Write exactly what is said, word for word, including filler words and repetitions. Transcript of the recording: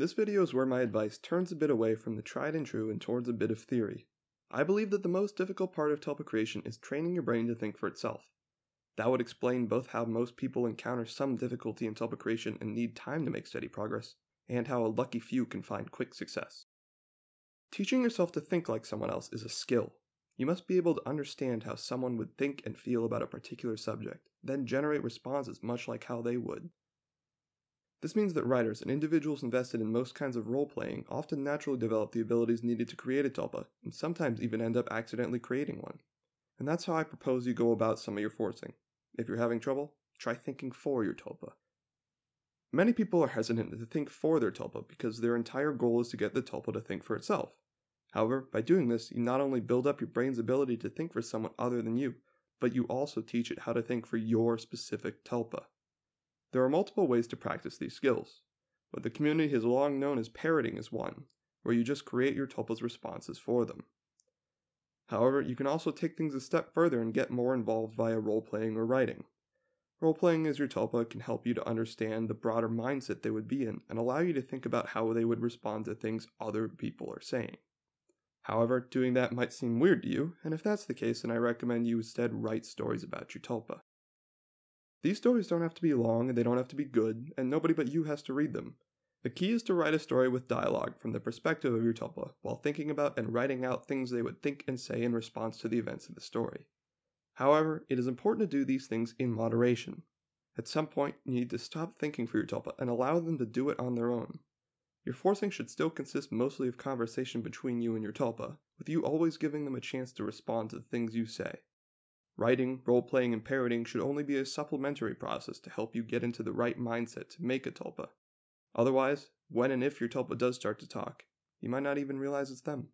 This video is where my advice turns a bit away from the tried and true and towards a bit of theory. I believe that the most difficult part of T L P creation is training your brain to think for itself. That would explain both how most people encounter some difficulty in T L P creation and need time to make steady progress, and how a lucky few can find quick success. Teaching yourself to think like someone else is a skill. You must be able to understand how someone would think and feel about a particular subject, then generate responses much like how they would. This means that writers and individuals invested in most kinds of role-playing often naturally develop the abilities needed to create a T L P A, and sometimes even end up accidentally creating one. And that's how I propose you go about some of your forcing. If you're having trouble, try thinking for your T L P A. Many people are hesitant to think for their T L P A because their entire goal is to get the T L P A to think for itself. However, by doing this, you not only build up your brain's ability to think for someone other than you, but you also teach it how to think for your specific T L P A. There are multiple ways to practice these skills, but the community has long known as parroting is one, where you just create your T L P A's responses for them. However, you can also take things a step further and get more involved via role-playing or writing. Role-playing as your T L P A can help you to understand the broader mindset they would be in and allow you to think about how they would respond to things other people are saying. However, doing that might seem weird to you, and if that's the case, then I recommend you instead write stories about your T L P A. These stories don't have to be long, and they don't have to be good, and nobody but you has to read them. The key is to write a story with dialogue from the perspective of your T L P A, while thinking about and writing out things they would think and say in response to the events of the story. However, it is important to do these things in moderation. At some point, you need to stop thinking for your T L P A and allow them to do it on their own. Your forcing should still consist mostly of conversation between you and your T L P A, with you always giving them a chance to respond to the things you say. Writing, role-playing, and parroting should only be a supplementary process to help you get into the right mindset to make a T L P A. Otherwise, when and if your T L P A does start to talk, you might not even realize it's them.